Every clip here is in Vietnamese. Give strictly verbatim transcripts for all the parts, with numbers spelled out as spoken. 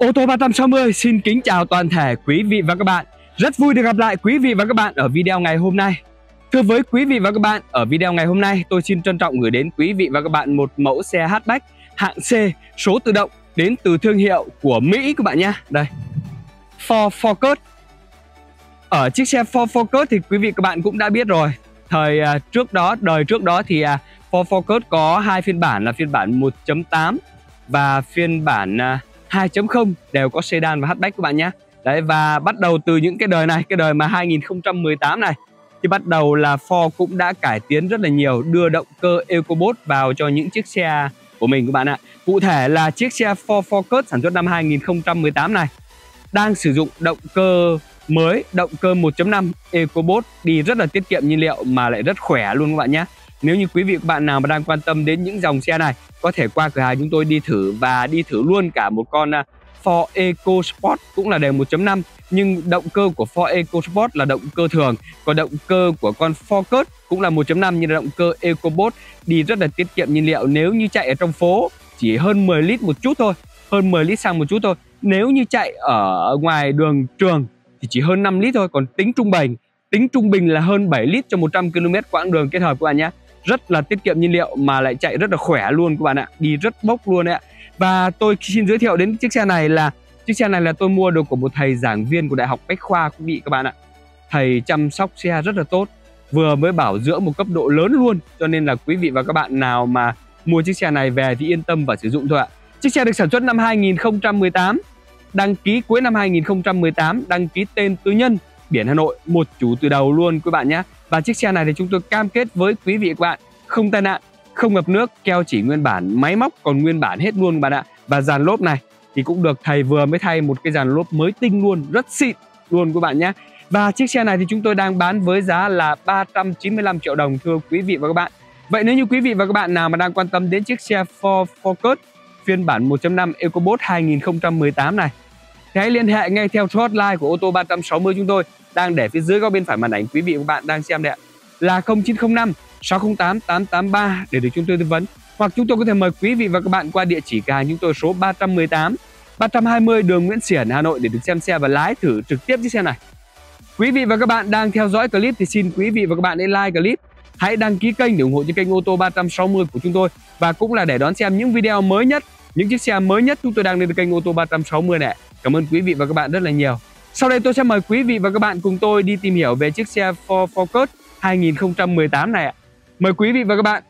Ô tô ba sáu không xin kính chào toàn thể quý vị và các bạn. Rất vui được gặp lại quý vị và các bạn ở video ngày hôm nay. Thưa với quý vị và các bạn, ở video ngày hôm nay tôi xin trân trọng gửi đến quý vị và các bạn một mẫu xe hatchback hạng C số tự động đến từ thương hiệu của Mỹ các bạn nhé. Đây, Ford Focus. Ở chiếc xe Ford Focus thì quý vị các bạn cũng đã biết rồi. Thời trước đó, đời trước đó thì Ford Focus có hai phiên bản là phiên bản một chấm tám và phiên bản hai chấm không, đều có sedan và hatchback các bạn nhé. Đấy, và bắt đầu từ những cái đời này, cái đời mà hai nghìn không trăm mười tám này, thì bắt đầu là Ford cũng đã cải tiến rất là nhiều, đưa động cơ EcoSport vào cho những chiếc xe của mình các bạn ạ. Cụ thể là chiếc xe Ford Focus sản xuất năm hai nghìn không trăm mười tám này đang sử dụng động cơ mới, động cơ một chấm năm EcoSport, đi rất là tiết kiệm nhiên liệu mà lại rất khỏe luôn các bạn nhé. Nếu như quý vị các bạn nào mà đang quan tâm đến những dòng xe này, có thể qua cửa hàng chúng tôi đi thử và đi thử luôn cả một con Ford EcoSport cũng là đời một chấm năm, nhưng động cơ của Ford EcoSport là động cơ thường, còn động cơ của con Focus cũng là một chấm năm nhưng là động cơ EcoSport, đi rất là tiết kiệm nhiên liệu. Nếu như chạy ở trong phố chỉ hơn mười lít một chút thôi, hơn mười lít xăng một chút thôi. Nếu như chạy ở ngoài đường trường thì chỉ hơn năm lít thôi, còn tính trung bình, tính trung bình là hơn bảy lít cho một trăm ki lô mét quãng đường kết hợp các bạn nhé. Rất là tiết kiệm nhiên liệu mà lại chạy rất là khỏe luôn các bạn ạ, đi rất bốc luôn đấy ạ. Và tôi xin giới thiệu đến chiếc xe này là chiếc xe này là tôi mua được của một thầy giảng viên của Đại học Bách Khoa quý vị các bạn ạ. Thầy chăm sóc xe rất là tốt, vừa mới bảo dưỡng một cấp độ lớn luôn, cho nên là quý vị và các bạn nào mà mua chiếc xe này về thì yên tâm và sử dụng thôi ạ. Chiếc xe được sản xuất năm hai nghìn không trăm mười tám, đăng ký cuối năm hai nghìn không trăm mười tám, đăng ký tên tư nhân, biển Hà Nội, một chủ từ đầu luôn các bạn nhé. Và chiếc xe này thì chúng tôi cam kết với quý vị các bạn không tai nạn, không ngập nước, keo chỉ nguyên bản, máy móc còn nguyên bản hết luôn các bạn ạ. Và dàn lốp này thì cũng được thầy vừa mới thay một cái dàn lốp mới tinh luôn, rất xịn luôn các bạn nhé. Và chiếc xe này thì chúng tôi đang bán với giá là ba trăm chín mươi lăm triệu đồng thưa quý vị và các bạn. Vậy nếu như quý vị và các bạn nào mà đang quan tâm đến chiếc xe Ford Focus phiên bản một chấm năm EcoSport hai nghìn không trăm mười tám này thì hãy liên hệ ngay theo hotline của Ô tô ba sáu không chúng tôi đang để phía dưới góc bên phải màn ảnh quý vị và các bạn đang xem đấy ạ, là không chín không năm sáu không tám tám tám ba để được chúng tôi tư vấn, hoặc chúng tôi có thể mời quý vị và các bạn qua địa chỉ cửa hàng chúng tôi số ba một tám ba hai không đường Nguyễn Xiển, Hà Nội để được xem xe và lái thử trực tiếp chiếc xe này. Quý vị và các bạn đang theo dõi clip thì xin quý vị và các bạn hãy like clip, hãy đăng ký kênh để ủng hộ cho kênh Ô tô ba sáu không của chúng tôi, và cũng là để đón xem những video mới nhất, những chiếc xe mới nhất chúng tôi đang lên từ kênh Ô tô ba sáu không này. Cảm ơn quý vị và các bạn rất là nhiều. Sau đây tôi sẽ mời quý vị và các bạn cùng tôi đi tìm hiểu về chiếc xe Ford Focus hai nghìn không trăm mười tám này ạ. Mời quý vị và các bạn.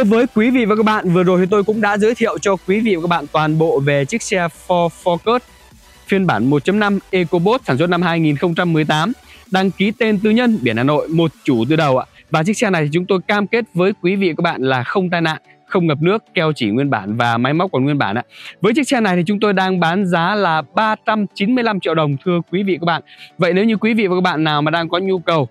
thưa với quý vị và các bạn, vừa rồi thì tôi cũng đã giới thiệu cho quý vị và các bạn toàn bộ về chiếc xe Ford Focus phiên bản một chấm năm EcoSport sản xuất năm hai nghìn không trăm mười tám, đăng ký tên tư nhân, biển Hà Nội, một chủ từ đầu ạ. Và chiếc xe này thì chúng tôi cam kết với quý vị và các bạn là không tai nạn, không ngập nước, keo chỉ nguyên bản và máy móc còn nguyên bản ạ. Với chiếc xe này thì chúng tôi đang bán giá là ba trăm chín mươi lăm triệu đồng thưa quý vị và các bạn. Vậy nếu như quý vị và các bạn nào mà đang có nhu cầu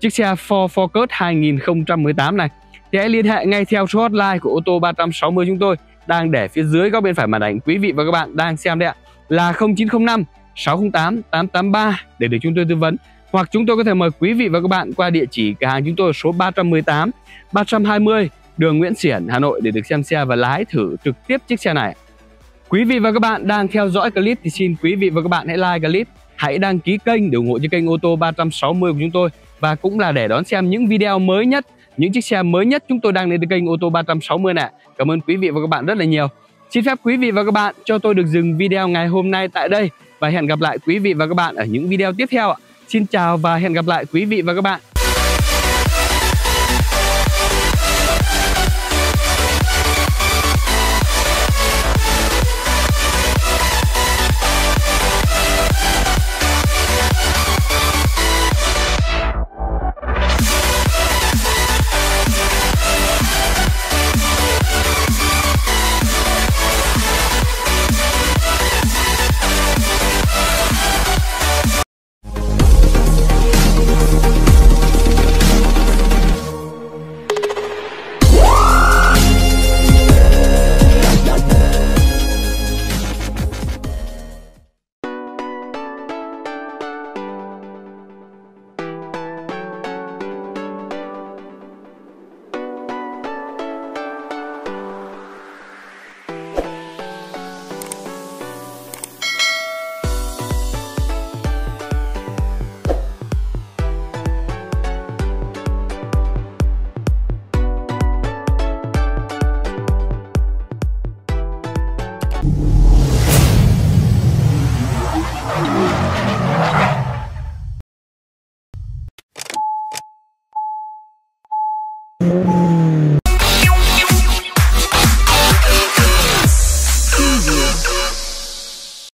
chiếc xe Ford Focus hai nghìn không trăm mười tám này thì hãy liên hệ ngay theo số hotline của Ô tô ba sáu không chúng tôi đang để phía dưới góc bên phải màn ảnh quý vị và các bạn đang xem đây ạ, là không chín không năm sáu không tám tám tám ba để được chúng tôi tư vấn. Hoặc chúng tôi có thể mời quý vị và các bạn qua địa chỉ cửa hàng chúng tôi ở số ba trăm mười tám ba trăm hai mươi đường Nguyễn Xiển, Hà Nội để được xem xe và lái thử trực tiếp chiếc xe này. Quý vị và các bạn đang theo dõi clip thì xin quý vị và các bạn hãy like clip, hãy đăng ký kênh để ủng hộ cho kênh Ô tô ba sáu không của chúng tôi, và cũng là để đón xem những video mới nhất, những chiếc xe mới nhất chúng tôi đang lên từ kênh Ô tô ba sáu không này. Cảm ơn quý vị và các bạn rất là nhiều. Xin phép quý vị và các bạn cho tôi được dừng video ngày hôm nay tại đây và hẹn gặp lại quý vị và các bạn ở những video tiếp theo ạ. Xin chào và hẹn gặp lại quý vị và các bạn.